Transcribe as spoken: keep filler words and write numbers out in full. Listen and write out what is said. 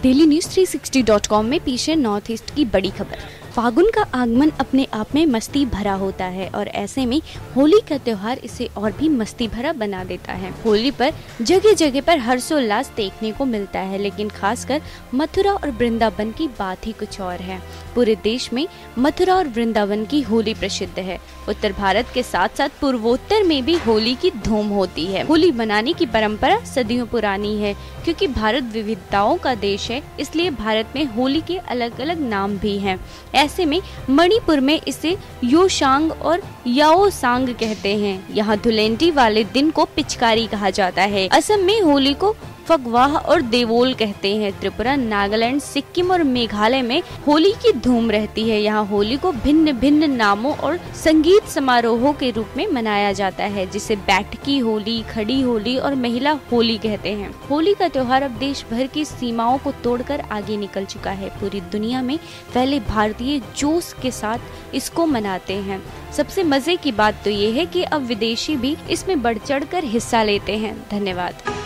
Delhi news three sixty dot com में पीछे north east की बड़ी खबर। फागुन का आगमन अपने आप में मस्ती भरा होता है और ऐसे में होली का त्यौहार इसे और भी मस्ती भरा बना देता है। होली पर जगह जगह पर हर्षोल्लास देखने को मिलता है, लेकिन खासकर मथुरा और वृंदावन की बात ही कुछ और है। पूरे देश में मथुरा और वृंदावन की होली प्रसिद्ध है। उत्तर भारत के साथ साथ पूर्वोत्तर में भी होली की धूम होती है। होली मनाने की परंपरा सदियों पुरानी है। क्योंकि भारत विविधताओं का देश है, इसलिए भारत में होली के अलग अलग नाम भी हैं। ऐसे में मणिपुर में इसे योशांग और योशांग कहते हैं। यहाँ धुलेंटी वाले दिन को पिचकारी कहा जाता है। असम में होली को फगवाह और देवोल कहते हैं। त्रिपुरा, नागालैंड, सिक्किम और मेघालय में होली की धूम रहती है। यहाँ होली को भिन्न भिन्न नामों और संगीत समारोहों के रूप में मनाया जाता है, जिसे बैठकी होली, खड़ी होली और महिला होली कहते हैं। होली का त्योहार अब देश भर की सीमाओं को तोड़कर आगे निकल चुका है। पूरी दुनिया में पहले भारतीय जोश के साथ इसको मनाते हैं। सबसे मजे की बात तो ये है कि अब विदेशी भी इसमें बढ़ चढ़ कर हिस्सा लेते हैं। धन्यवाद।